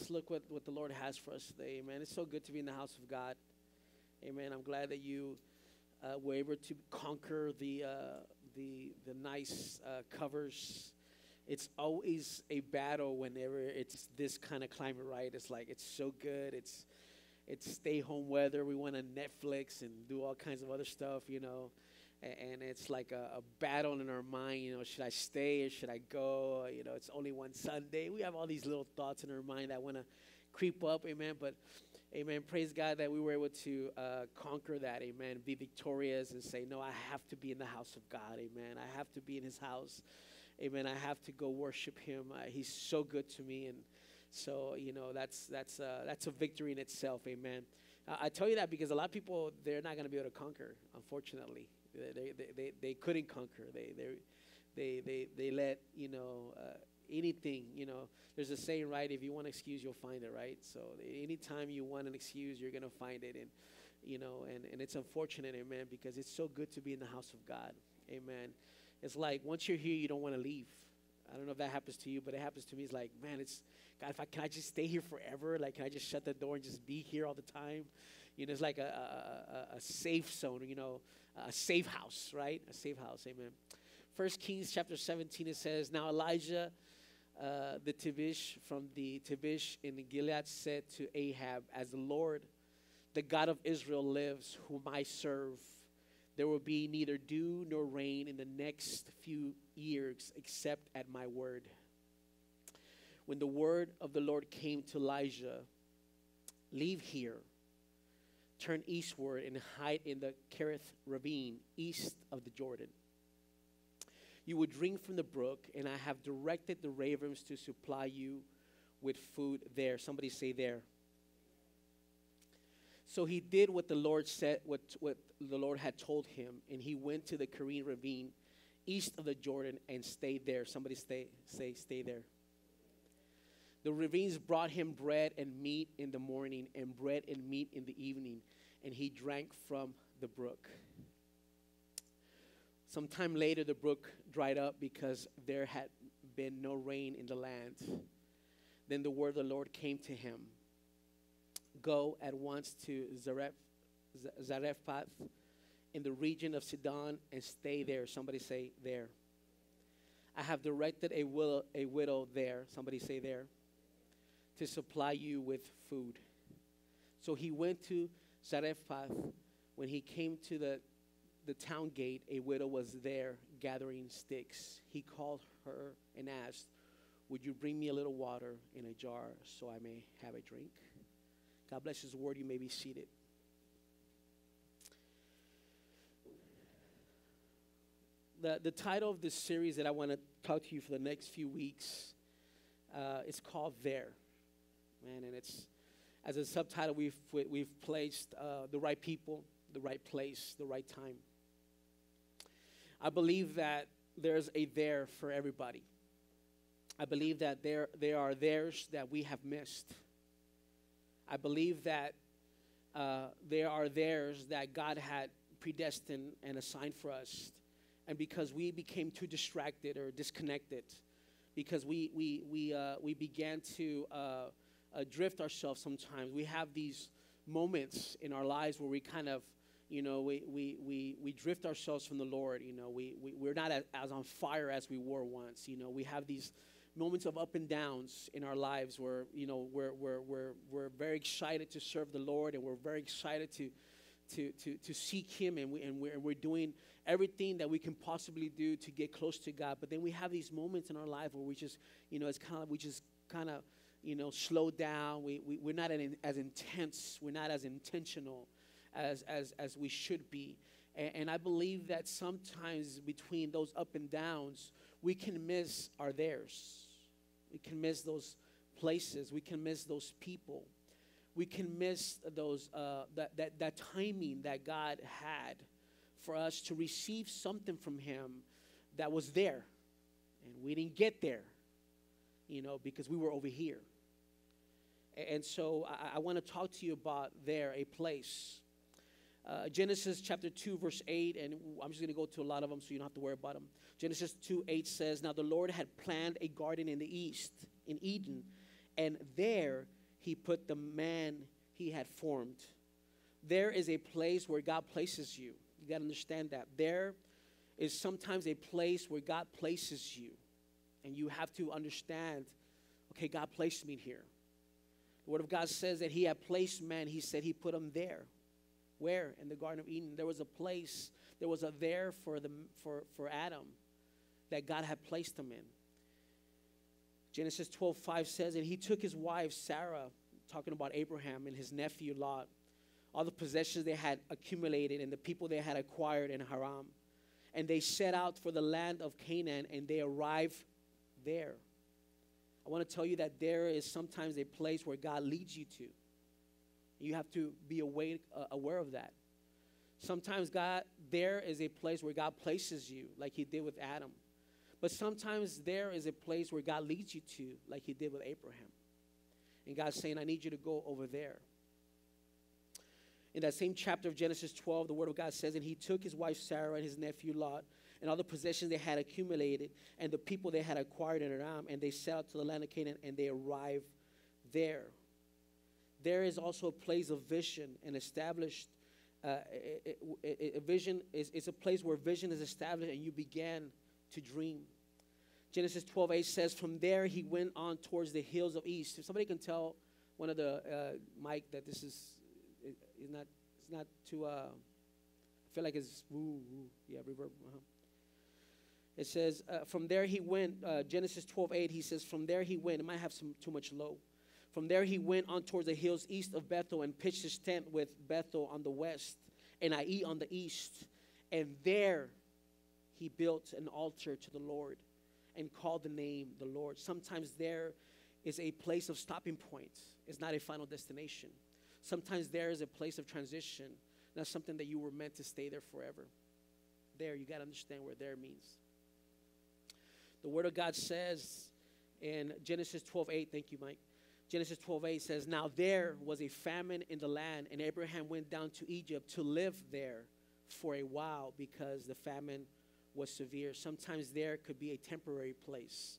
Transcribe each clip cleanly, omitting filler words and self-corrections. Let's look what the Lord has for us today, amen. It's so good to be in the house of God, amen. I'm glad that you were able to conquer the nice covers. It's always a battle whenever it's this kind of climate, right? It's like it's so good. It's stay-home weather. We went on Netflix and do all kinds of other stuff, you know. And it's like a battle in our mind, you know, should I stay or should I go? You know, it's only one Sunday. We have all these little thoughts in our mind that want to creep up, amen. But, amen, praise God that we were able to conquer that, amen, be victorious and say, no, I have to be in the house of God, amen. I have to be in his house, amen. I have to go worship him. He's so good to me. And so, you know, that's a victory in itself, amen. I tell you that because a lot of people, they're not going to be able to conquer, unfortunately. They couldn't conquer. They let, you know, anything, you know. There's a saying, right? If you want an excuse, you'll find it, right? So anytime you want an excuse, you're going to find it. And, you know, and it's unfortunate, amen, because it's so good to be in the house of God, amen. It's like once you're here, you don't want to leave. I don't know if that happens to you, but it happens to me. It's like, man, it's, God, can I just stay here forever? Like, can I just shut the door and just be here all the time? You know, it's like a safe zone, you know, a safe house, right? A safe house, amen. 1 Kings chapter 17, it says, Now Elijah the Tibish from the Tibish in the Gilead said to Ahab, As the Lord, the God of Israel lives, whom I serve, there will be neither dew nor rain in the next few years except at my word. When the word of the Lord came to Elijah, Leave here. Turn eastward and hide in the Kerith ravine east of the Jordan. You will drink from the brook, and I have directed the ravens to supply you with food there. Somebody say there. So he did what the Lord said, what the Lord had told him, and he went to the Kerith ravine east of the Jordan and stayed there. Somebody stay there. The ravines brought him bread and meat in the morning and bread and meat in the evening, and he drank from the brook. Sometime later, the brook dried up because there had been no rain in the land. Then the word of the Lord came to him. Go at once to Zarephath in the region of Sidon and stay there. Somebody say there. I have directed a widow there. Somebody say there. To supply you with food. So he went to Zarephath. When he came to the town gate, a widow was there gathering sticks. He called her and asked, Would you bring me a little water in a jar so I may have a drink? God bless his word. You may be seated. The title of this series that I want to talk to you for the next few weeks is called There. Man, and it's, as a subtitle, we've placed the right people, the right place, the right time. I believe that there's a there for everybody. I believe that there are theirs that we have missed. I believe that there are theirs that God had predestined and assigned for us. And because we became too distracted or disconnected, because we began to drift ourselves sometimes. We have these moments in our lives where we kind of, you know, we drift ourselves from the Lord. You know, we're not as on fire as we were once. You know, we have these moments of up and downs in our lives where, you know, we're very excited to serve the Lord, and we're very excited to seek him, and we're doing everything that we can possibly do to get close to God. But then we have these moments in our life where we just, you know, it's kind of, we just kind of, you know, slow down. We're not as intense. We're not as intentional as we should be. And I believe that sometimes between those up and downs, we can miss our theirs. We can miss those places. We can miss those people. We can miss those that timing that God had for us to receive something from him that was there. And we didn't get there, you know, because we were over here. And so I want to talk to you about there, a place. Genesis chapter 2, verse 8, and I'm just going to go to a lot of them so you don't have to worry about them. Genesis 2:8 says, Now the Lord had planned a garden in the east, in Eden, and there he put the man he had formed. There is a place where God places you. You got to understand that. There is sometimes a place where God places you, and you have to understand, okay, God placed me here. The Word of God says that he had placed man. He said he put him there. Where? In the Garden of Eden. There was a place. There was a there for Adam that God had placed him in. Genesis 12:5 says, and he took his wife, Sarah, talking about Abraham, and his nephew, Lot, all the possessions they had accumulated and the people they had acquired in Haran. And they set out for the land of Canaan, and they arrived there. I want to tell you that there is sometimes a place where God leads you to. You have to be aware of that. Sometimes there is a place where God places you, like he did with Adam. But sometimes there is a place where God leads you to, like he did with Abraham. And God's saying, I need you to go over there. In that same chapter of Genesis 12, the Word of God says, and he took his wife Sarah and his nephew Lot and all the possessions they had accumulated and the people they had acquired in Haran, and they set out to the land of Canaan, and they arrived there. There is also a place of vision and established. It's a place where vision is established, and you began to dream. Genesis 12:8 says, from there he went on towards the hills of east. If somebody can tell one of the mic that this is... It's not too, I feel like it's, reverb. Uh-huh. It says, from there he went, Genesis 12:8, he says, from there he went. It might have too much low. From there he went on towards the hills east of Bethel and pitched his tent with Bethel on the west and Ai on the east. And there he built an altar to the Lord and called the name the Lord. Sometimes there is a place of stopping point. It's not a final destination. Sometimes there is a place of transition, not something that you were meant to stay there forever. There, you got to understand where there means. The Word of God says in Genesis 12:8, thank you, Mike. Genesis 12:8 says, now there was a famine in the land, and Abraham went down to Egypt to live there for a while because the famine was severe. Sometimes there could be a temporary place,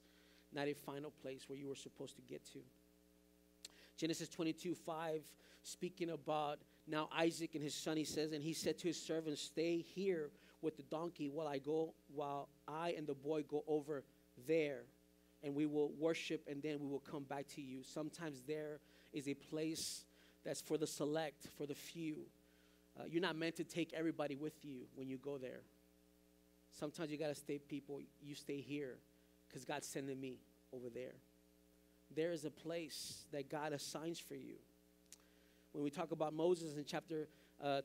not a final place where you were supposed to get to. Genesis 22:5, speaking about now Isaac and his son, he says, and he said to his servants, stay here with the donkey while I and the boy go over there, and we will worship, and then we will come back to you. Sometimes there is a place that's for the select, for the few. You're not meant to take everybody with you when you go there. Sometimes you got to stay people, you stay here, because God's sending me over there. There is a place that God assigns for you. When we talk about Moses in chapter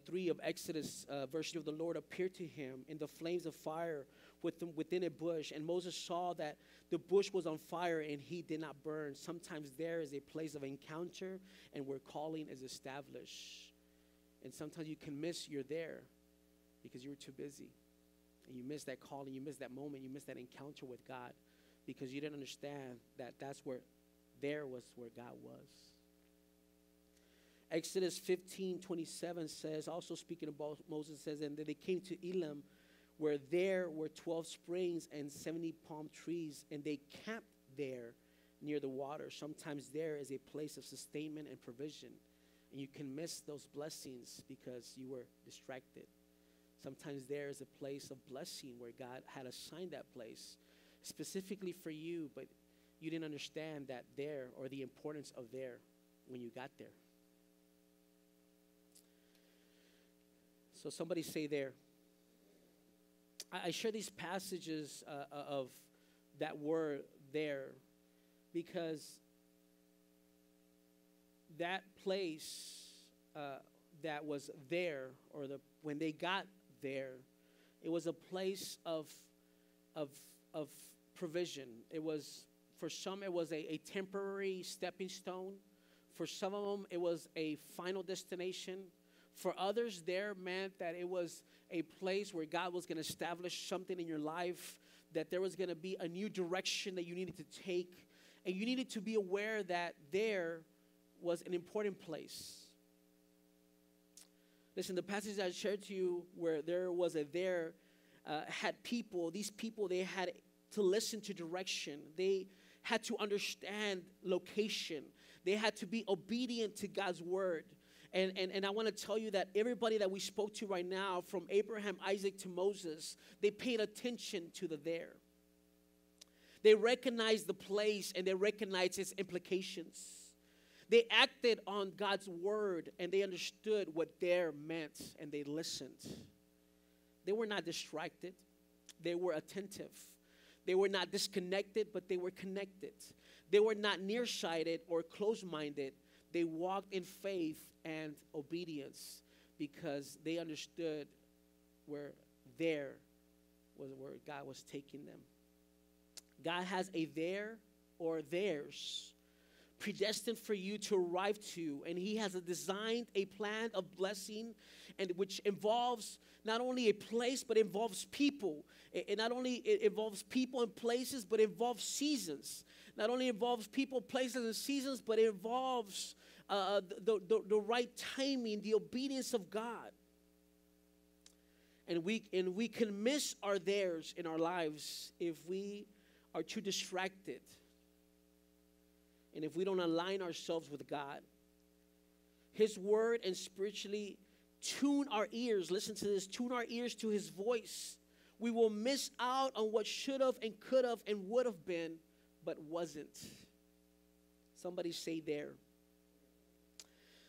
3 of Exodus, verse 2, the Lord appeared to him in the flames of fire within a bush. And Moses saw that the bush was on fire and he did not burn. Sometimes there is a place of encounter and where calling is established. And sometimes you can miss you're there because you were too busy. And you miss that calling, you miss that moment, you miss that encounter with God because you didn't understand that that's where... There was where God was. Exodus 15:27 says, also speaking about Moses, says, and they came to Elim, where there were 12 springs and 70 palm trees, and they camped there near the water. Sometimes there is a place of sustainment and provision, and you can miss those blessings because you were distracted. Sometimes there is a place of blessing where God had assigned that place specifically for you, but you didn't understand that there or the importance of there when you got there. So somebody say there. I share these passages of that word there because that place that was there, or when they got there, it was a place of provision. It was... For some, it was a temporary stepping stone. For some of them, it was a final destination. For others, there meant that it was a place where God was going to establish something in your life, that there was going to be a new direction that you needed to take. And you needed to be aware that there was an important place. Listen, the passage I shared to you where there was a there had people. These people, they had to listen to direction. They had to understand location. They had to be obedient to God's word. And I want to tell you that everybody that we spoke to right now, from Abraham, Isaac to Moses, they paid attention to the there. They recognized the place and they recognized its implications. They acted on God's word and they understood what there meant and they listened. They were not distracted. They were attentive. They were not disconnected, but they were connected. They were not nearsighted or close-minded. They walked in faith and obedience because they understood where there was where God was taking them. God has a there or theirs predestined for you to arrive to, and he has designed a plan of blessing, and which involves not only a place but involves people. And not only it involves people and places, but involves seasons. Not only involves people, places, and seasons, but it involves the right timing, the obedience of God. And we can miss our theirs in our lives if we are too distracted, and if we don't align ourselves with God, his word, and spiritually tune our ears. Listen to this. Tune our ears to his voice. We will miss out on what should have and could have and would have been, but wasn't. Somebody say there.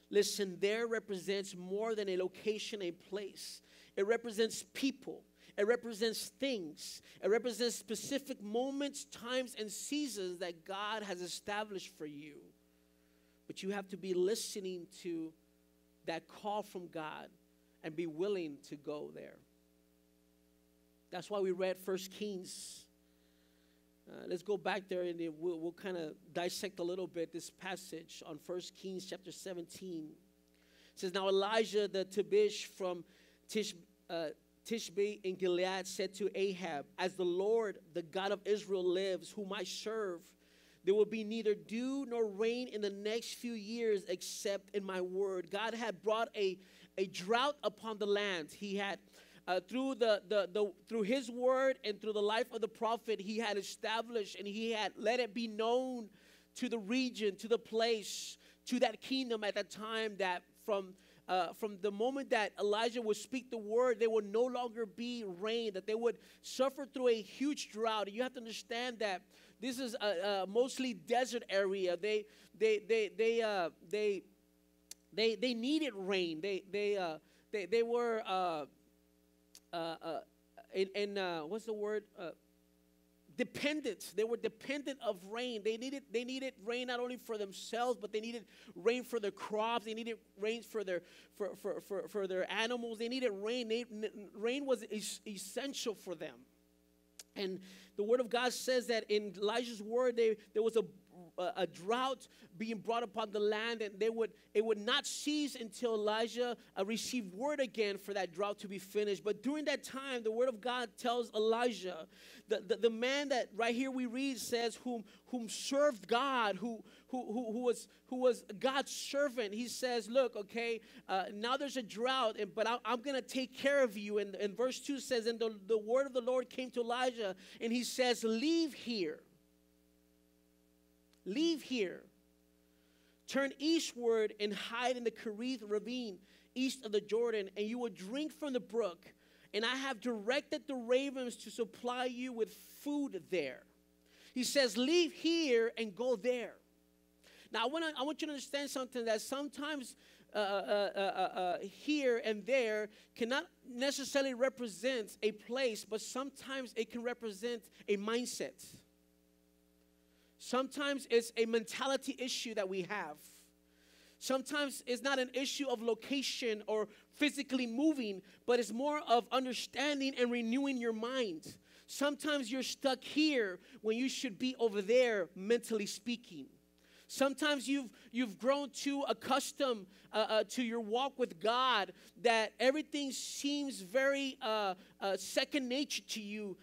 Listen, there represents more than a location, a place. It represents people. It represents things. It represents specific moments, times, and seasons that God has established for you. But you have to be listening to that call from God and be willing to go there. That's why we read 1 Kings. Let's go back there and we'll kind of dissect a little bit this passage on 1 Kings chapter 17. It says, now Elijah the Tebish from Tishbite in Gilead said to Ahab, as the Lord, the God of Israel lives, whom I serve, there will be neither dew nor rain in the next few years except in my word. God had brought a drought upon the land. He had through his word and through the life of the prophet, he had established and he had let it be known to the region, to the place, to that kingdom at that time that from the moment that Elijah would speak the word, there would no longer be rain, that they would suffer through a huge drought. And you have to understand that this is a mostly desert area. They needed rain. They were what's the word? Dependent. They were dependent of rain. They needed rain not only for themselves, but they needed rain for their crops. They needed rain for their animals. They needed rain. Rain was essential for them. And the word of God says that in Elijah's word, there was a drought being brought upon the land, and it would not cease until Elijah received word again for that drought to be finished. But during that time, the word of God tells Elijah, the man that right here we read says, whom served God, who was God's servant. He says, look, okay, now there's a drought, but I'm going to take care of you. And verse 2 says, and the word of the Lord came to Elijah, and he says, leave here. Leave here, turn eastward and hide in the Kerith ravine east of the Jordan, and you will drink from the brook. And I have directed the ravens to supply you with food there. He says, leave here and go there. Now, I want you to understand something, that sometimes here and there cannot necessarily represent a place, but sometimes it can represent a mindset. Sometimes it's a mentality issue that we have. Sometimes it's not an issue of location or physically moving, but it's more of understanding and renewing your mind. Sometimes you're stuck here when you should be over there, mentally speaking. Sometimes you've grown too accustomed to your walk with God that everything seems very second nature to you.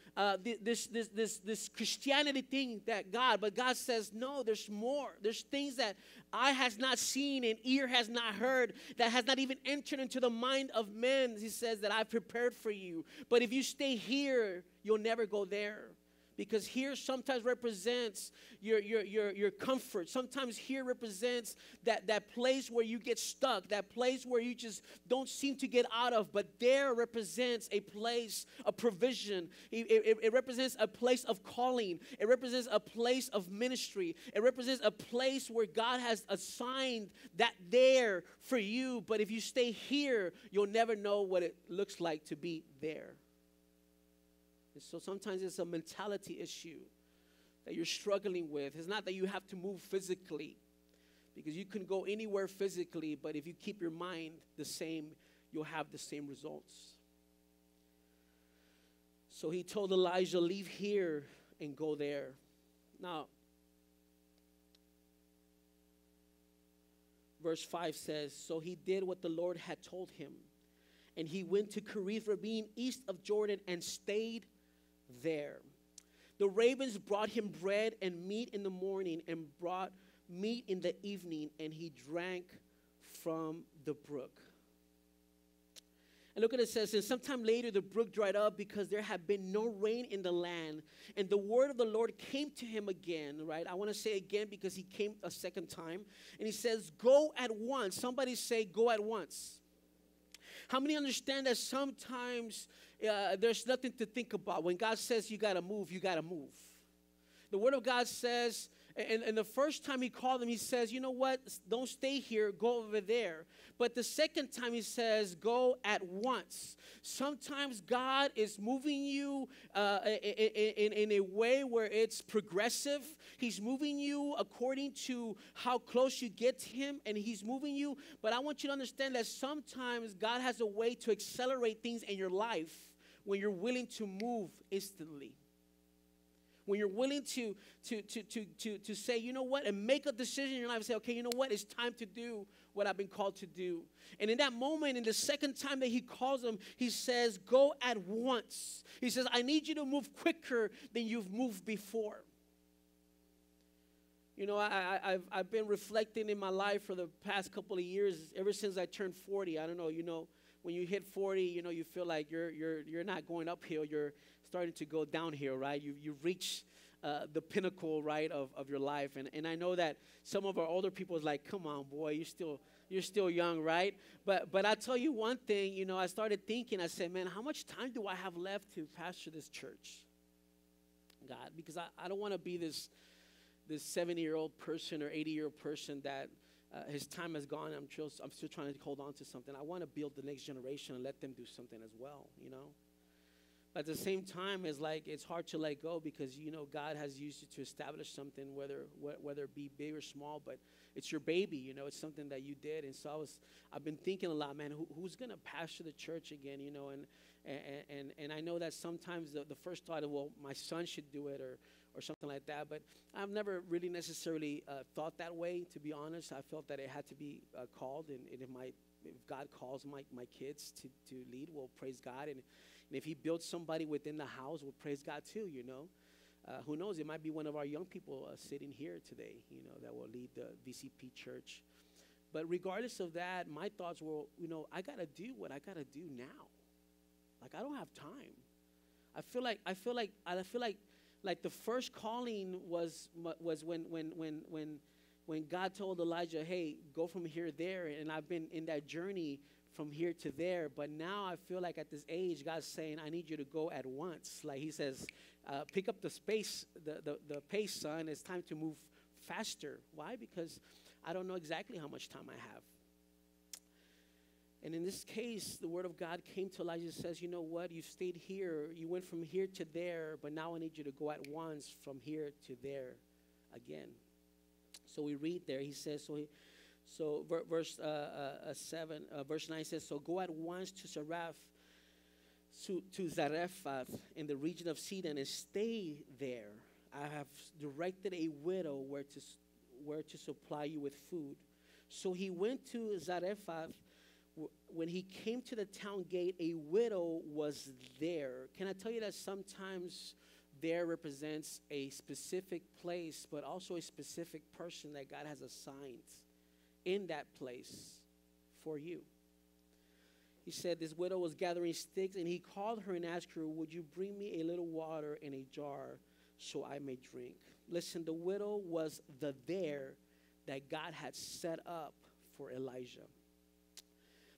This Christianity thing that God, but God says no. There's more. There's things that eye has not seen and ear has not heard, that has not even entered into the mind of men. He says that I've prepared for you. But if you stay here, you'll never go there. Because here sometimes represents your comfort. Sometimes here represents that place where you get stuck, that place where you just don't seem to get out of. But there represents a place of provision. It represents a place of calling. It represents a place of ministry. It represents a place where God has assigned that there for you. But if you stay here, you'll never know what it looks like to be there. And so sometimes it's a mentality issue that you're struggling with. It's not that you have to move physically, because you can go anywhere physically, but if you keep your mind the same, you'll have the same results. So he told Elijah, leave here and go there. Now, verse 5 says, so he did what the Lord had told him, and he went to Kerith ravine east of Jordan and stayed there. The ravens brought him bread and meat in the morning, and brought meat in the evening, and he drank from the brook. And look at it says, and sometime later the brook dried up because there had been no rain in the land. And the word of the Lord came to him again, right? I want to say again because he came a second time. And he says, go at once. Somebody say, go at once. How many understand that sometimes there's nothing to think about? When God says you got to move, you got to move. The Word of God says, and the first time he called him, he says, you know what? Don't stay here. Go over there. But the second time he says, go at once. Sometimes God is moving you in a way where it's progressive. He's moving you according to how close you get to him, and he's moving you. But I want you to understand that sometimes God has a way to accelerate things in your life when you're willing to move instantly. When you're willing to say, you know what, and make a decision in your life and say, okay, you know what, it's time to do what I've been called to do. And in that moment, in the second time that he calls him, he says, go at once. He says, I need you to move quicker than you've moved before. You know, I've been reflecting in my life for the past couple of years, ever since I turned 40. I don't know, you know, when you hit 40, you know, you feel like you're not going uphill, you're starting to go downhill, right? You reach the pinnacle, right, of your life. And I know that some of our older people is like, come on, boy, you're still young, right? But I tell you one thing, you know, I started thinking, I said, man, how much time do I have left to pastor this church, God? Because I don't want to be this 70-year-old person or 80-year-old person that his time has gone. I'm still trying to hold on to something. I want to build the next generation and let them do something as well, you know. But at the same time, it's like it's hard to let go because, you know, God has used you to establish something, whether it be big or small. But it's your baby, you know. It's something that you did. And so I've been thinking a lot, man, who's going to pastor the church again, you know? And I know that sometimes the first thought of, well, my son should do it or something like that. But I've never really necessarily thought that way, to be honest. I felt that it had to be called. And if God calls my kids to lead, well, praise God. And if he builds somebody within the house, well, praise God too, you know. Who knows? It might be one of our young people sitting here today, you know, that will lead the VCP church. But regardless of that, my thoughts were, you know, I got to do what I got to do now. Like, I don't have time. I feel like the first calling was when God told Elijah, hey, go from here to there. And I've been in that journey from here to there. But now I feel like at this age, God's saying, I need you to go at once. Like he says, pick up the pace, son. It's time to move faster. Why? Because I don't know exactly how much time I have. And in this case, the word of God came to Elijah and says, you know what? You've stayed here. You went from here to there, but now I need you to go at once from here to there again. So we read there. He says, verse 9 says, so go at once to Zarephath in the region of Sidon and stay there. I have directed a widow where to supply you with food. So he went to Zarephath. When he came to the town gate, a widow was there. Can I tell you that sometimes there represents a specific place, but also a specific person that God has assigned in that place for you? He said, this widow was gathering sticks, and he called her and asked her, would you bring me a little water in a jar so I may drink. Listen, the widow was the there that God had set up for Elijah.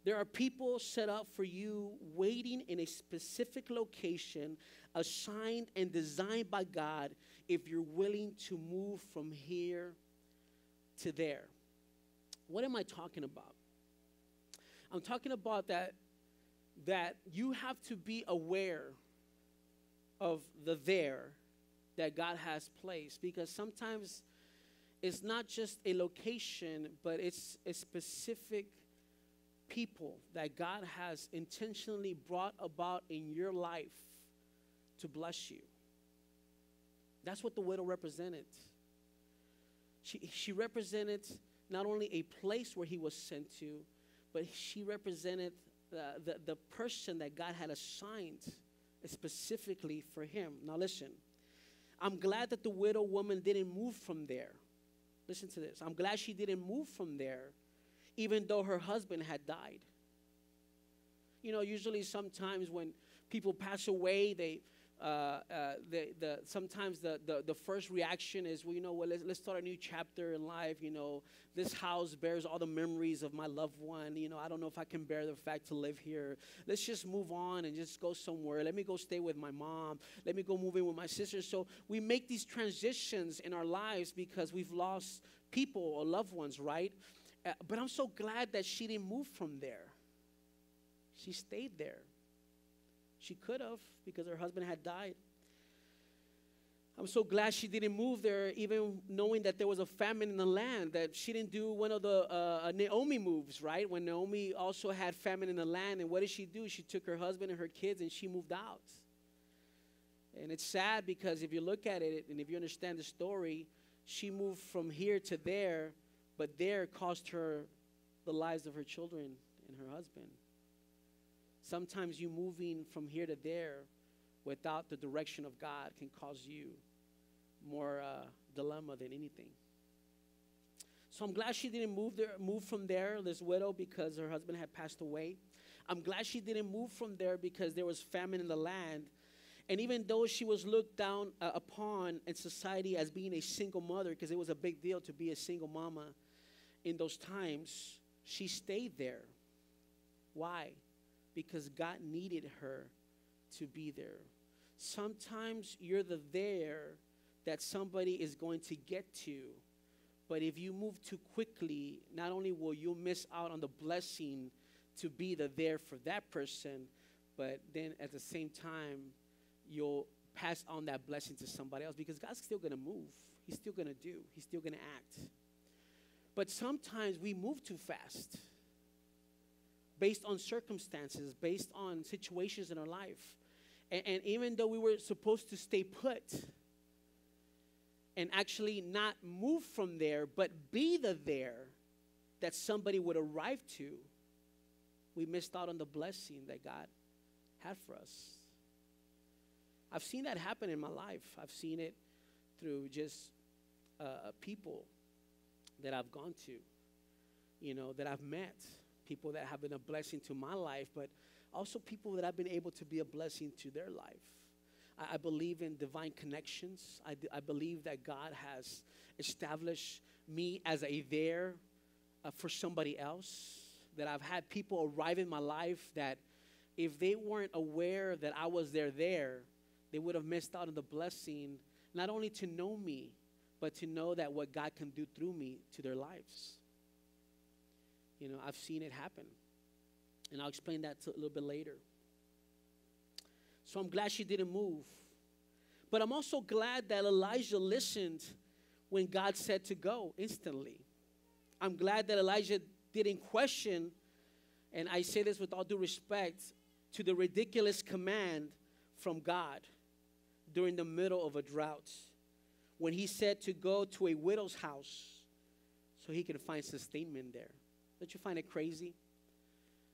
There are people set up for you waiting in a specific location, assigned and designed by God, if you're willing to move from here to there. What am I talking about? I'm talking about that you have to be aware of the there that God has placed, because sometimes it's not just a location, but it's a specific people that God has intentionally brought about in your life to bless you. That's what the widow represented. She represented not only a place where he was sent to, but she represented the person that God had assigned specifically for him. Now listen, I'm glad that the widow woman didn't move from there. Listen to this. I'm glad she didn't move from there, even though her husband had died. You know, usually sometimes when people pass away, sometimes the first reaction is, well, you know what, let's start a new chapter in life. You know, this house bears all the memories of my loved one. You know, I don't know if I can bear the fact to live here. Let's just move on and just go somewhere. Let me go stay with my mom. Let me go move in with my sister. So we make these transitions in our lives because we've lost people or loved ones, right? But I'm so glad that she didn't move from there. She stayed there. She could have, because her husband had died. I'm so glad she didn't move there, even knowing that there was a famine in the land, that she didn't do one of the Naomi moves, right? When Naomi also had famine in the land, and what did she do? She took her husband and her kids, and she moved out. And it's sad, because if you look at it, and if you understand the story, she moved from here to there, but there cost her the lives of her children and her husband. Sometimes you moving from here to there without the direction of God can cause you more dilemma than anything. So I'm glad she didn't move from there, this widow, because her husband had passed away. I'm glad she didn't move from there because there was famine in the land. And even though she was looked down upon in society as being a single mother, because it was a big deal to be a single mama in those times, she stayed there. Why? Because God needed her to be there. Sometimes you're the there that somebody is going to get to, but if you move too quickly, not only will you miss out on the blessing to be the there for that person, but then at the same time, you'll pass on that blessing to somebody else, because God's still going to move. He's still going to do. He's still going to act. But sometimes we move too fast, based on circumstances, based on situations in our life. And even though we were supposed to stay put and actually not move from there, but be the there that somebody would arrive to, we missed out on the blessing that God had for us. I've seen that happen in my life. I've seen it through just people that I've gone to, you know, that I've met. People that have been a blessing to my life, but also people that I've been able to be a blessing to their life. I believe in divine connections. I believe that God has established me as a there for somebody else, that I've had people arrive in my life that if they weren't aware that I was their there, they would have missed out on the blessing, not only to know me, but to know that what God can do through me to their lives. You know, I've seen it happen. And I'll explain that a little bit later. So I'm glad she didn't move. But I'm also glad that Elijah listened when God said to go instantly. I'm glad that Elijah didn't question, and I say this with all due respect, to the ridiculous command from God during the middle of a drought, when he said to go to a widow's house so he could find sustainment there. Don't you find it crazy?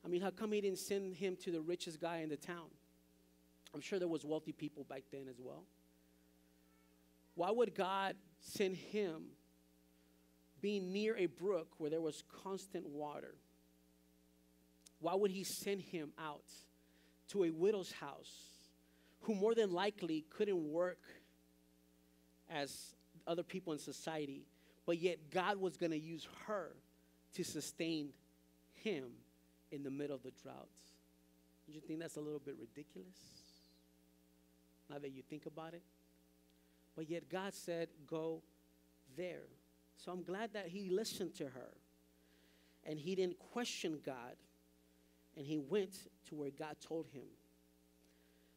I mean, how come he didn't send him to the richest guy in the town? I'm sure there was wealthy people back then as well. Why would God send him being near a brook where there was constant water? Why would he send him out to a widow's house who more than likely couldn't work as other people in society, but yet God was going to use her to sustain him in the middle of the droughts. Don't you think that's a little bit ridiculous? Now that you think about it. But yet God said, go there. So I'm glad that he listened to her. And he didn't question God. And he went to where God told him.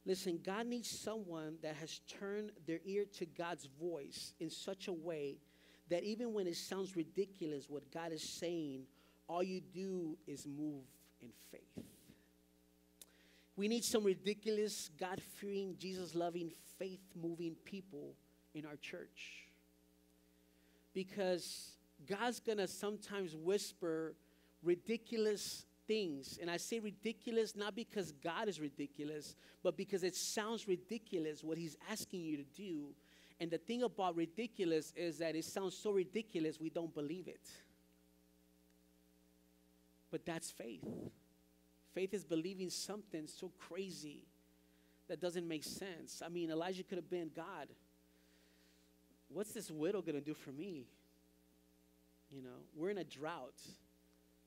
Listen, God needs someone that has turned their ear to God's voice in such a way that even when it sounds ridiculous what God is saying, all you do is move in faith. We need some ridiculous, God-fearing, Jesus-loving, faith-moving people in our church. Because God's going to sometimes whisper ridiculous things. And I say ridiculous not because God is ridiculous, but because it sounds ridiculous what he's asking you to do. And the thing about ridiculous is that it sounds so ridiculous we don't believe it. But that's faith. Faith is believing something so crazy that doesn't make sense. I mean, Elijah could have been, God, what's this widow going to do for me? You know, we're in a drought.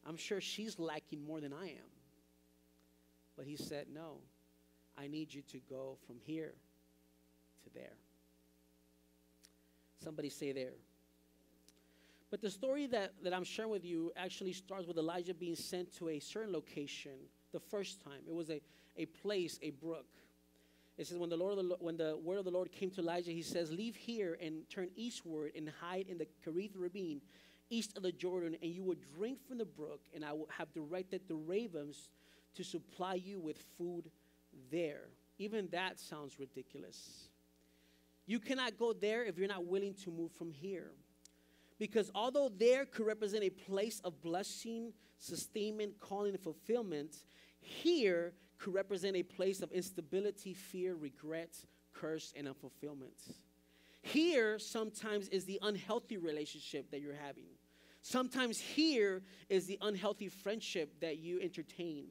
I'm sure she's lacking more than I am. But he said, no, I need you to go from here to there. Somebody say there. But the story that I'm sharing with you actually starts with Elijah being sent to a certain location the first time. It was a place, a brook. It says, when the word of the Lord came to Elijah, he says, leave here and turn eastward and hide in the Kerith ravine east of the Jordan, and you will drink from the brook, and I will have directed the ravens to supply you with food there. Even that sounds ridiculous. You cannot go there if you're not willing to move from here. Because although there could represent a place of blessing, sustainment, calling, and fulfillment, here could represent a place of instability, fear, regret, curse, and unfulfillment. Here sometimes is the unhealthy relationship that you're having. Sometimes here is the unhealthy friendship that you entertain.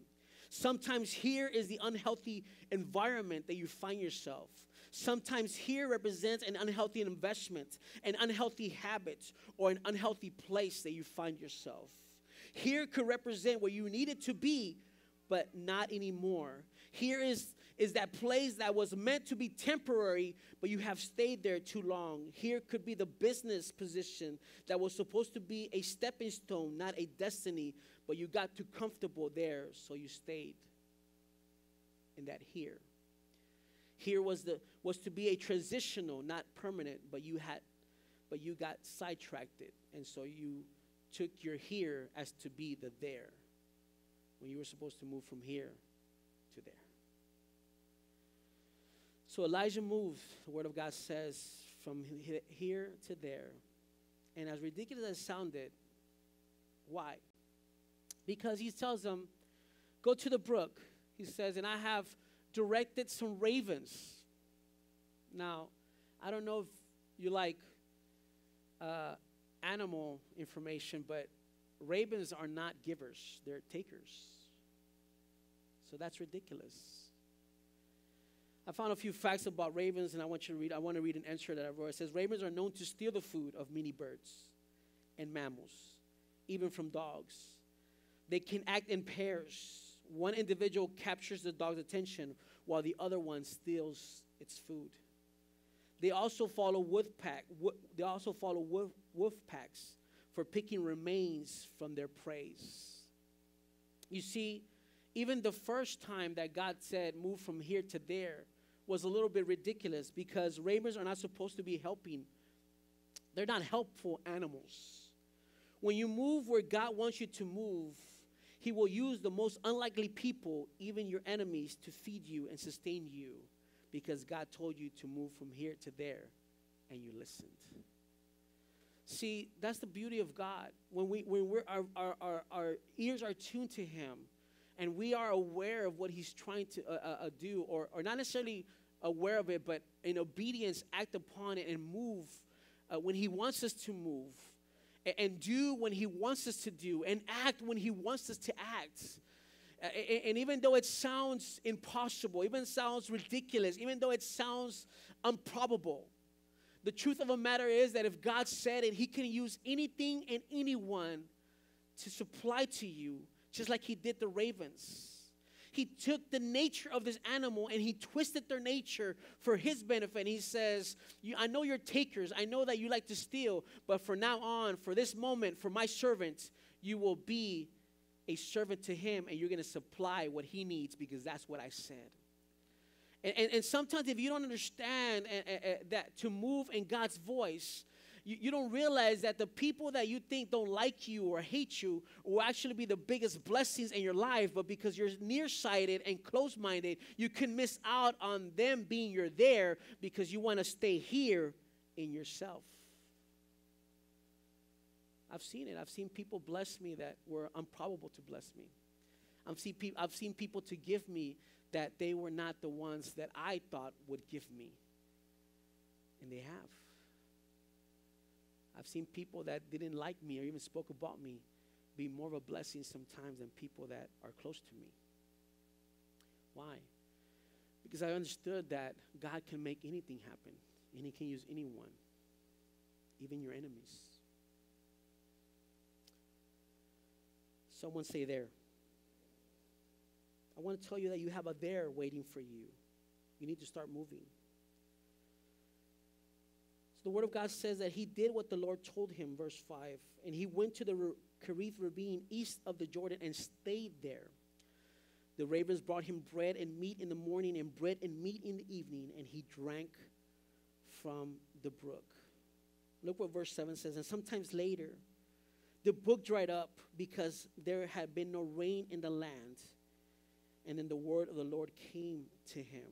Sometimes here is the unhealthy environment that you find yourself. Sometimes here represents an unhealthy investment, an unhealthy habit, or an unhealthy place that you find yourself. Here could represent where you needed to be, but not anymore. Here is that place that was meant to be temporary, but you have stayed there too long. Here could be the business position that was supposed to be a stepping stone, not a destiny, but you got too comfortable there, so you stayed in that here. Here was to be a transitional, not permanent, but you got sidetracked, and so you took your here as to be the there, when you were supposed to move from here to there. So Elijah moved, the Word of God says, from here to there. And as ridiculous as it sounded, why? Because he tells them, go to the brook, he says, and I have directed some ravens. Now, I don't know if you like animal information, but ravens are not givers. They're takers. So that's ridiculous. I found a few facts about ravens, and I want to read an answer that I wrote. It says, ravens are known to steal the food of many birds and mammals, even from dogs. They can act in pairs. One individual captures the dog's attention while the other one steals its food. They also follow wolf packs for picking remains from their prey. You see, even the first time that God said, move from here to there, was a little bit ridiculous because ravens are not supposed to be helping. They're not helpful animals. When you move where God wants you to move, he will use the most unlikely people, even your enemies, to feed you and sustain you because God told you to move from here to there, and you listened. See, that's the beauty of God. When our ears are tuned to him and we are aware of what he's trying to do, or not necessarily aware of it, but in obedience, act upon it and move when he wants us to move. And do when he wants us to do, and act when he wants us to act. And even though it sounds impossible, even sounds ridiculous, even though it sounds improbable, The truth of the matter is that if God said it, he can use anything and anyone to supply to you, just like he did the ravens. He took the nature of this animal and he twisted their nature for his benefit. And he says, I know you're takers. I know that you like to steal. But from now on, for this moment, for my servant, you will be a servant to him. And you're going to supply what he needs because that's what I said. And sometimes if you don't understand that to move in God's voice, you don't realize that the people that you think don't like you or hate you will actually be the biggest blessings in your life. But because you're nearsighted and close-minded, you can miss out on them being you're there because you want to stay here in yourself. I've seen it. I've seen people bless me that were improbable to bless me. I've seen people to give me that they were not the ones that I thought would give me. And they have. I've seen people that didn't like me or even spoke about me be more of a blessing sometimes than people that are close to me. Why? Because I understood that God can make anything happen, and he can use anyone, even your enemies. Someone say there. I want to tell you that you have a there waiting for you. You need to start moving. The word of God says that he did what the Lord told him, verse 5. And he went to the Kerith ravine east of the Jordan and stayed there. The ravens brought him bread and meat in the morning and bread and meat in the evening, and he drank from the brook. Look what verse 7 says. And sometimes later, the brook dried up because there had been no rain in the land. And then the word of the Lord came to him.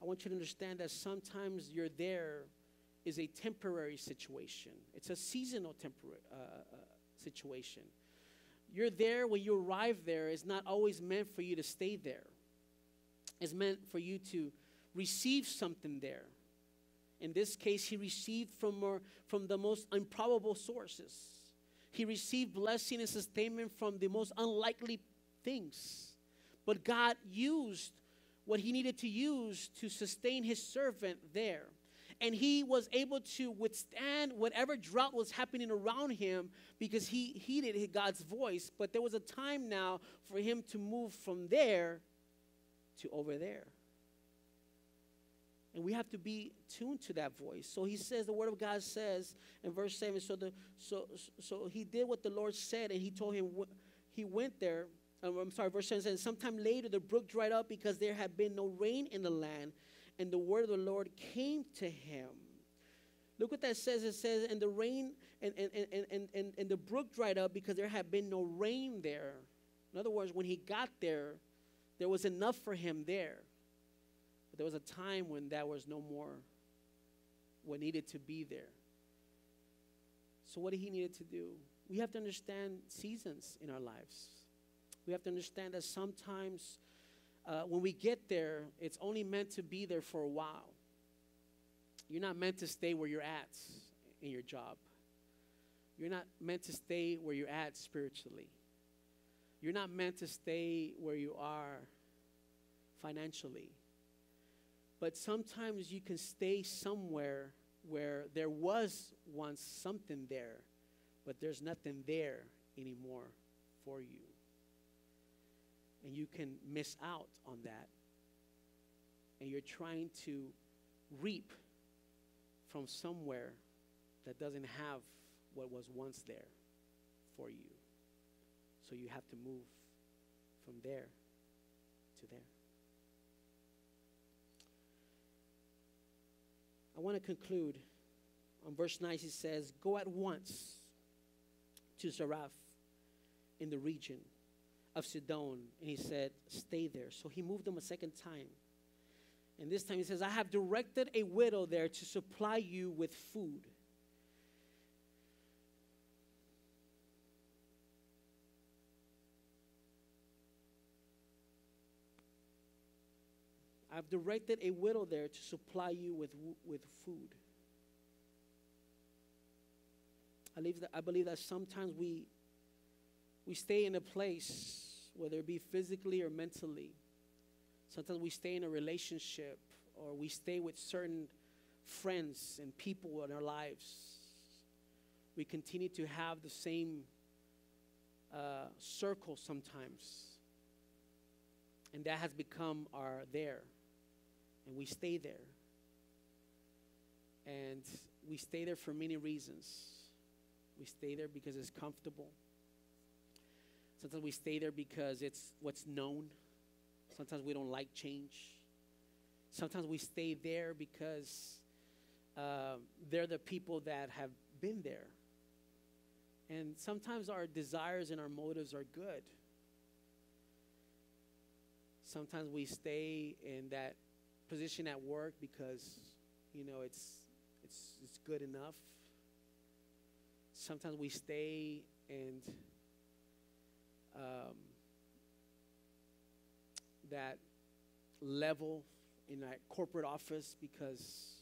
I want you to understand that sometimes you're there is a temporary situation. It's a seasonal situation. You're there when you arrive there is not always meant for you to stay there. It's meant for you to receive something there. In this case, he received from the most improbable sources. He received blessing and sustainment from the most unlikely things. But God used what he needed to use to sustain his servant there. And he was able to withstand whatever drought was happening around him because he heeded God's voice. But there was a time now for him to move from there to over there. And we have to be tuned to that voice. So he says, the word of God says in verse 7, so he did what the Lord said, and he told him he went there. Verse 7 says, sometime later the brook dried up because there had been no rain in the land, and the word of the Lord came to him. Look what that says. It says, and the rain and the brook dried up because there had been no rain there. In other words, when he got there, there was enough for him there. But there was a time when that was no more what needed to be there. So what did he need to do? We have to understand seasons in our lives. We have to understand that sometimes when we get there, it's only meant to be there for a while. You're not meant to stay where you're at in your job. You're not meant to stay where you're at spiritually. You're not meant to stay where you are financially. But sometimes you can stay somewhere where there was once something there, but there's nothing there anymore for you. And you can miss out on that. And you're trying to reap from somewhere that doesn't have what was once there for you. So you have to move from there to there. I want to conclude on verse 9. He says, go at once to Zarephath in the region of Sidon, and he said, stay there. So he moved them a second time. And this time he says, I have directed a widow there to supply you with food. I've directed a widow there to supply you with food. I believe that sometimes we stay in a place, whether it be physically or mentally. Sometimes we stay in a relationship, or we stay with certain friends and people in our lives, we continue to have the same circle sometimes. And that has become our there. And we stay there. And we stay there for many reasons. We stay there because it's comfortable. Sometimes we stay there because it's what's known. Sometimes we don't like change. Sometimes we stay there because they're the people that have been there. And sometimes our desires and our motives are good. Sometimes we stay in that position at work because, you know, it's good enough. Sometimes we stay and that level in that corporate office because,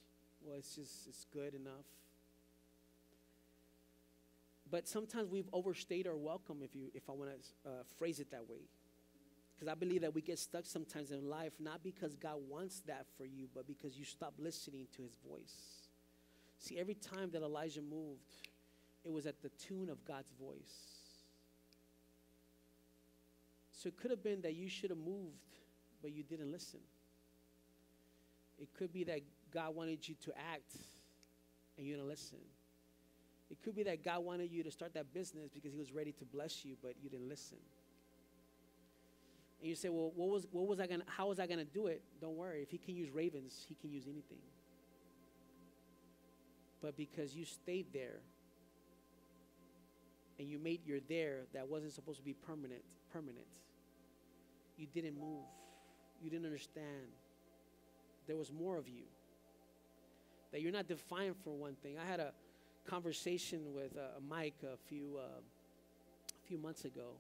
well, it's good enough. But sometimes we've overstayed our welcome, if I want to phrase it that way. Because I believe that we get stuck sometimes in life, not because God wants that for you, but because you stop listening to his voice. See, every time that Elijah moved, it was at the tune of God's voice. So it could have been that you should have moved, but you didn't listen. It could be that God wanted you to act, and you didn't listen. It could be that God wanted you to start that business because he was ready to bless you, but you didn't listen. And you say, well, how was I going to do it? Don't worry. If he can use ravens, he can use anything. But because you stayed there and you made your there that wasn't supposed to be permanent, you didn't move. You didn't understand. There was more of you. That you're not defined for one thing. I had a conversation with Mike a few months ago.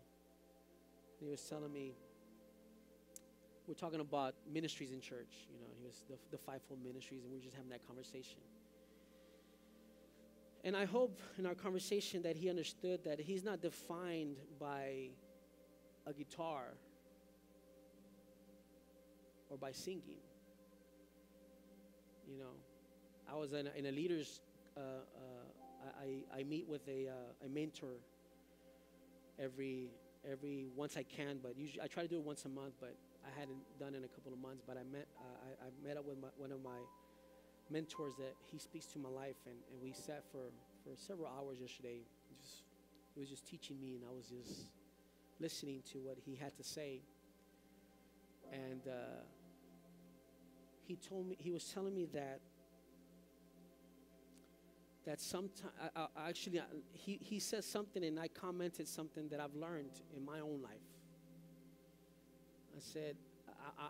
He was telling me, we're talking about ministries in church, you know, he was the fivefold ministries, and we were just having that conversation. And I hope in our conversation that he understood that he's not defined by a guitar or by singing. You know, I was in a leader's, I meet with a mentor every once I can, but usually I try to do it once a month, but I hadn't done it in a couple of months. But I met up with one of my mentors that he speaks to my life, and we sat for several hours yesterday. He was just teaching me, and I was just listening to what he had to say. And he was telling me that sometimes, he says something, and I commented something that I've learned in my own life. I said,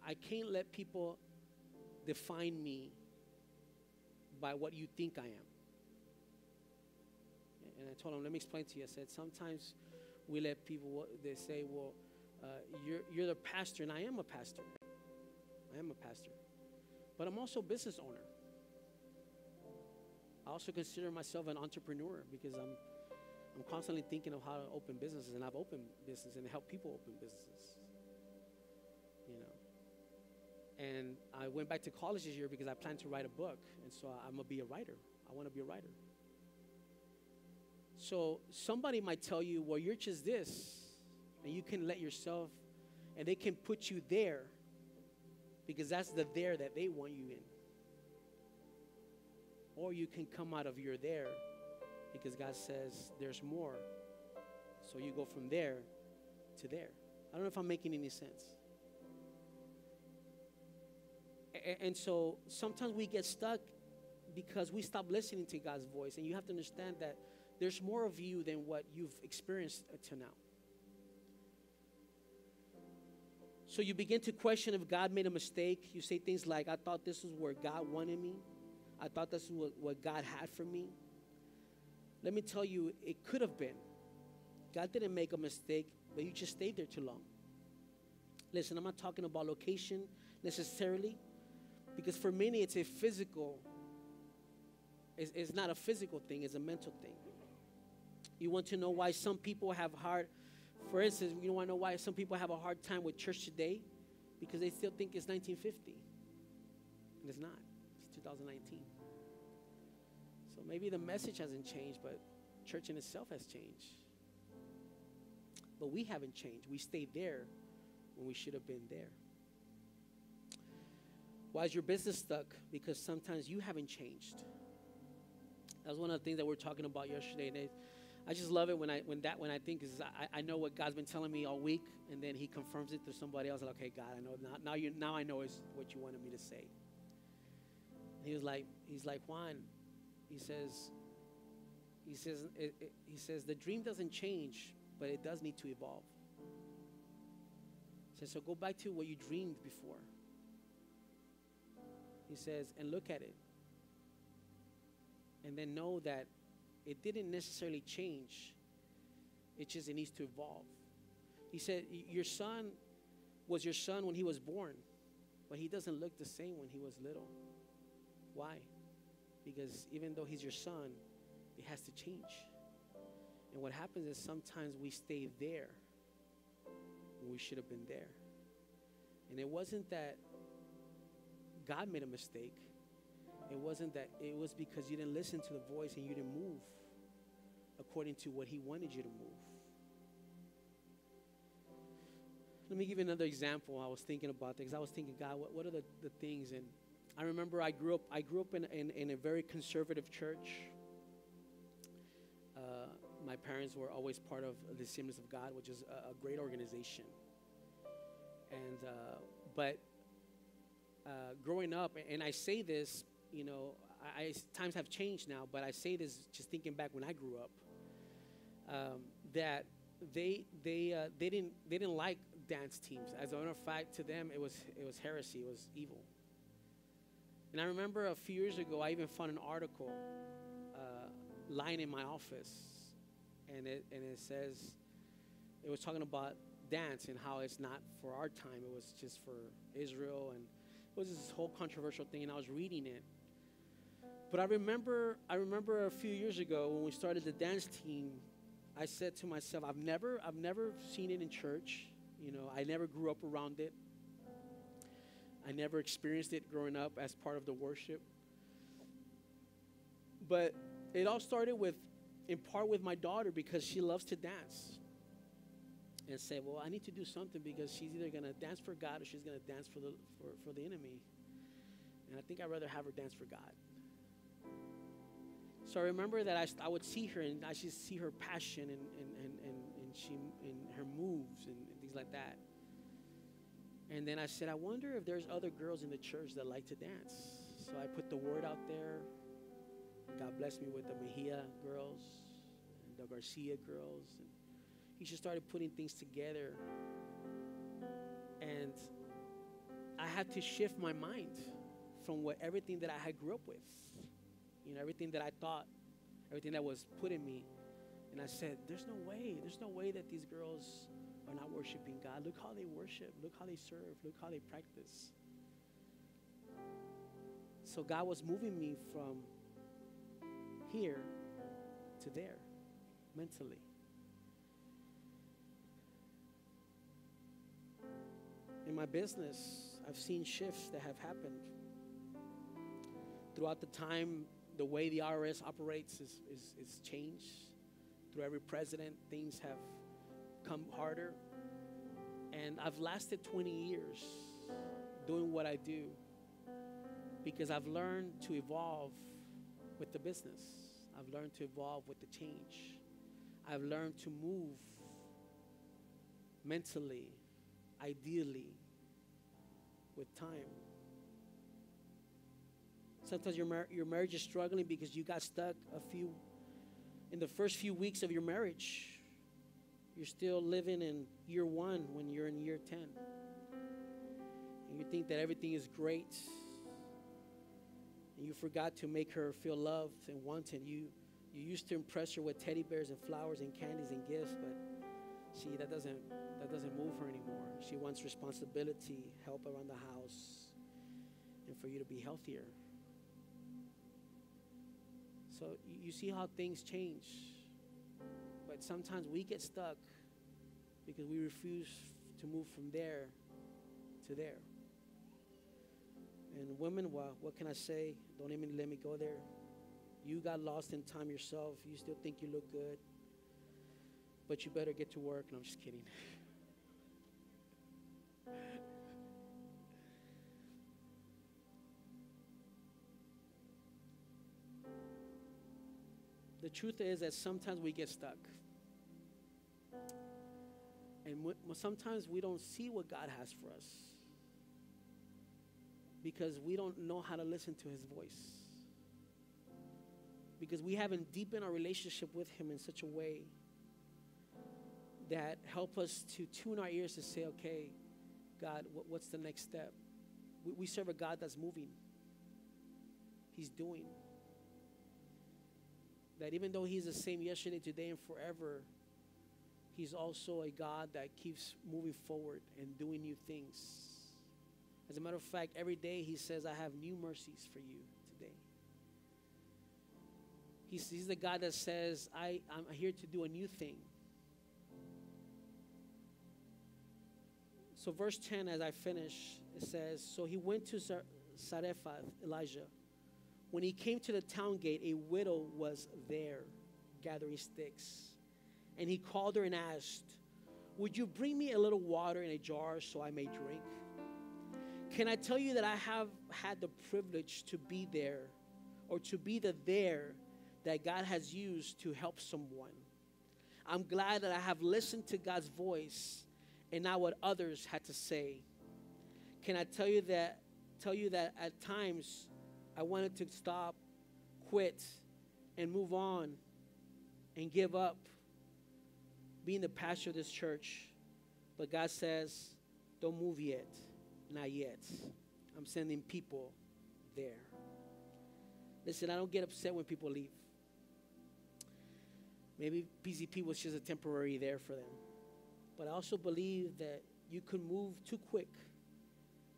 I can't let people define me by what you think I am. And I told him, let me explain to you. I said, sometimes we let people, they say, well, you're the pastor, and I am a pastor. I am a pastor. But I'm also a business owner. I also consider myself an entrepreneur because I'm constantly thinking of how to open businesses, and I've opened businesses and helped people open businesses. You know, and I went back to college this year because I planned to write a book, and so I'm going to be a writer. I want to be a writer. So somebody might tell you, well, you're just this, and you can let yourself, and they can put you there because that's the there that they want you in. Or you can come out of your there because God says there's more. So you go from there to there. I don't know if I'm making any sense. And so sometimes we get stuck because we stop listening to God's voice. And you have to understand that there's more of you than what you've experienced until now. So you begin to question if God made a mistake. You say things like, I thought this was where God wanted me. I thought this was what God had for me. Let me tell you, it could have been. God didn't make a mistake, but you just stayed there too long. Listen, I'm not talking about location necessarily, because for many it's a physical. It's not a physical thing, it's a mental thing. You want to know why some people have hard, for instance, you want to know why some people have a hard time with church today? Because they still think it's 1950. And it's not. 2019. Maybe the message hasn't changed, but church in itself has changed. But we haven't changed. We stayed there when we should have been there. Why is your business stuck? Because sometimes you haven't changed. That's one of the things that we were talking about yesterday. And I just love it when I think is I know what God's been telling me all week, and then He confirms it through somebody else. Like, okay, God, I know now I know is what you wanted me to say. And he's like Juan. He says the dream doesn't change, but it does need to evolve. He says, so go back to what you dreamed before. He says, and look at it. And then know that it didn't necessarily change. It needs to evolve. He said, your son was your son when he was born, but he doesn't look the same when he was little. Why? Because even though he's your son, it has to change. And what happens is sometimes we stay there when we should have been there. And it wasn't that God made a mistake. It wasn't that. It was because you didn't listen to the voice and you didn't move according to what He wanted you to move. Let me give you another example. I was thinking about things. I was thinking, God, what are the things? And I remember I grew up in a very conservative church. My parents were always part of the Assemblies of God, which is a great organization. And growing up, and I say this, you know, times have changed now, but I say this just thinking back when I grew up, that they didn't like dance teams. As a matter of fact, to them it was heresy, it was evil. And I remember a few years ago, I even found an article lying in my office, and it says, it was talking about dance and how it's not for our time, it was just for Israel, and it was this whole controversial thing. And I was reading it, but I remember a few years ago when we started the dance team, I said to myself, I've never seen it in church. You know, I never grew up around it. I never experienced it growing up as part of the worship. But it all started with, in part, with my daughter, because she loves to dance. And say, well, I need to do something, because she's either going to dance for God or she's going to dance for the enemy. And I think I'd rather have her dance for God. So I remember that I would see her, and I should see her passion and her moves and things like that. And then I said, I wonder if there's other girls in the church that like to dance. So I put the word out there. God blessed me with the Mejia girls and the Garcia girls. And he just started putting things together. And I had to shift my mind from everything that I had grew up with. You know, everything that I thought, everything that was put in me. And I said, there's no way that these girls are not worshiping God. Look how they worship. Look how they serve. Look how they practice. So God was moving me from here to there mentally. In my business, I've seen shifts that have happened. Throughout the time, the way the IRS operates is changed. Through every president, things have come harder. And I've lasted 20 years doing what I do, because I've learned to evolve with the business. I've learned to evolve with the change. I've learned to move mentally, ideally, with time. Sometimes your marriage is struggling because you got stuck in the first few weeks of your marriage. You're still living in year 1 when you're in year 10. And you think that everything is great. And you forgot to make her feel loved and wanted. You used to impress her with teddy bears and flowers and candies and gifts, but see, that doesn't move her anymore. She wants responsibility, help around the house, and for you to be healthier. So you see how things change. But sometimes we get stuck because we refuse to move from there to there. And women, well, what can I say? Don't even let me go there. You got lost in time yourself. You still think you look good. But you better get to work. No, I'm just kidding. The truth is that sometimes we get stuck. And sometimes we don't see what God has for us because we don't know how to listen to his voice. Because we haven't deepened our relationship with him in such a way that help us to tune our ears to say, okay, God, what's the next step? We serve a God that's moving. He's doing. That even though he's the same yesterday, today, and forever, he's also a God that keeps moving forward and doing new things. As a matter of fact, every day he says, I have new mercies for you today. He's the God that says, I'm here to do a new thing. So verse 10, as I finish, it says, so he went to Zarephath, Elijah. When he came to the town gate, a widow was there gathering sticks. And he called her and asked, would you bring me a little water in a jar so I may drink? Can I tell you that I have had the privilege to be there, or to be the there that God has used to help someone? I'm glad that I have listened to God's voice and not what others had to say. Can I tell you that at times I wanted to stop, quit, and move on and give up being the pastor of this church, but God says, don't move yet, not yet. I'm sending people there. Listen, I don't get upset when people leave. Maybe PCP was just a temporary there for them. But I also believe that you can move too quick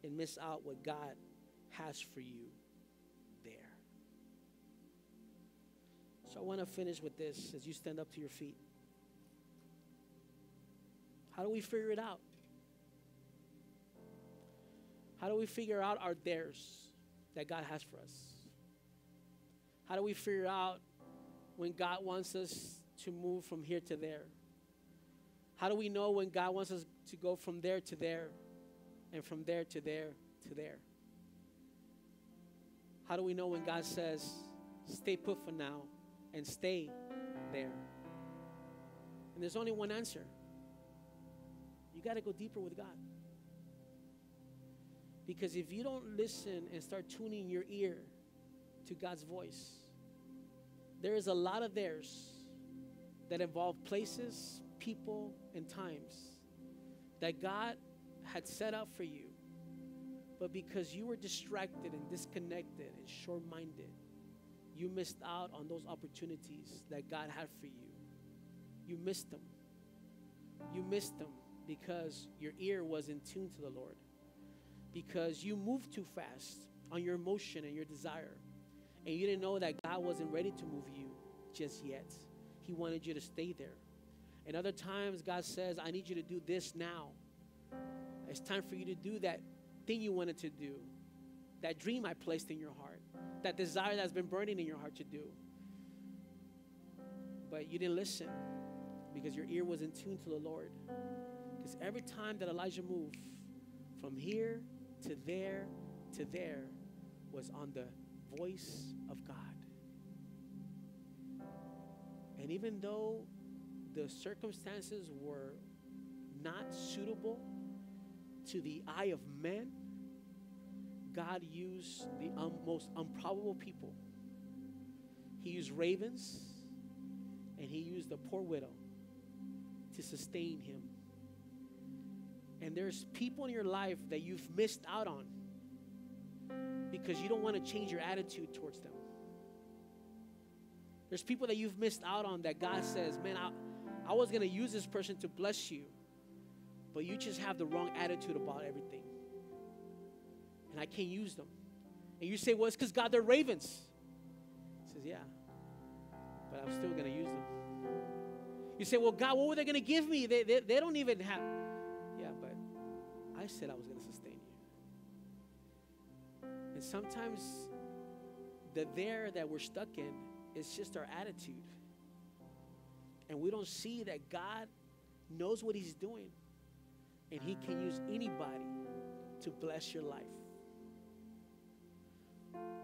and miss out what God has for you there. So I want to finish with this as you stand up to your feet. How do we figure it out? How do we figure out our dares that God has for us? How do we figure out when God wants us to move from here to there? How do we know when God wants us to go from there to there and from there to there to there? How do we know when God says, stay put for now and stay there? And there's only one answer. You got to go deeper with God. Because if you don't listen and start tuning your ear to God's voice, there is a lot of theirs that involve places, people, and times that God had set up for you. But because you were distracted and disconnected and short-minded, you missed out on those opportunities that God had for you. You missed them. You missed them. Because your ear was in tune to the Lord. Because you moved too fast on your emotion and your desire. And you didn't know that God wasn't ready to move you just yet. He wanted you to stay there. And other times God says, I need you to do this now. It's time for you to do that thing you wanted to do. That dream I placed in your heart. That desire that's been burning in your heart to do. But you didn't listen. Because your ear was in tune to the Lord. Every time that Elijah moved from here to there was on the voice of God. And even though the circumstances were not suitable to the eye of man, God used the most improbable people. He used ravens and he used the poor widow to sustain him. And there's people in your life that you've missed out on because you don't want to change your attitude towards them. There's people that you've missed out on that God says, man, I was going to use this person to bless you, but you just have the wrong attitude about everything. And I can't use them. And you say, well, it's because God, they're ravens. He says, yeah, but I'm still going to use them. You say, well, God, what were they going to give me? They don't even have... I said I was going to sustain you. And sometimes the there that we're stuck in It's just our attitude. And we don't see that God knows what he's doing, and he can use anybody to bless your life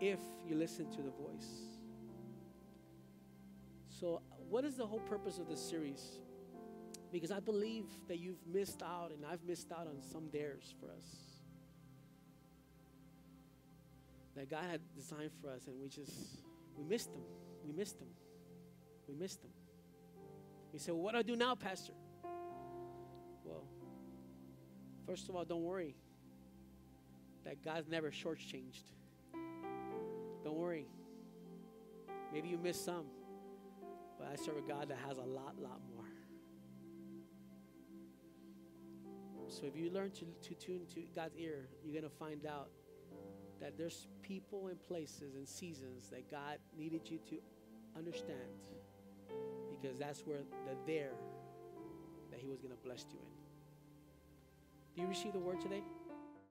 if you listen to the voice. So what is the whole purpose of this series? Because I believe that you've missed out, and I've missed out on some dares for us that God had designed for us, and we missed them. We said, well, what do I do now, Pastor? Well, first of all, don't worry that God's never shortchanged. Don't worry. Maybe you missed some, but I serve a God that has a lot more. So if you learn to tune to God's ear, you're going to find out that there's people and places and seasons that God needed you to understand, because that's where that he was going to bless you in. Do you receive the word today?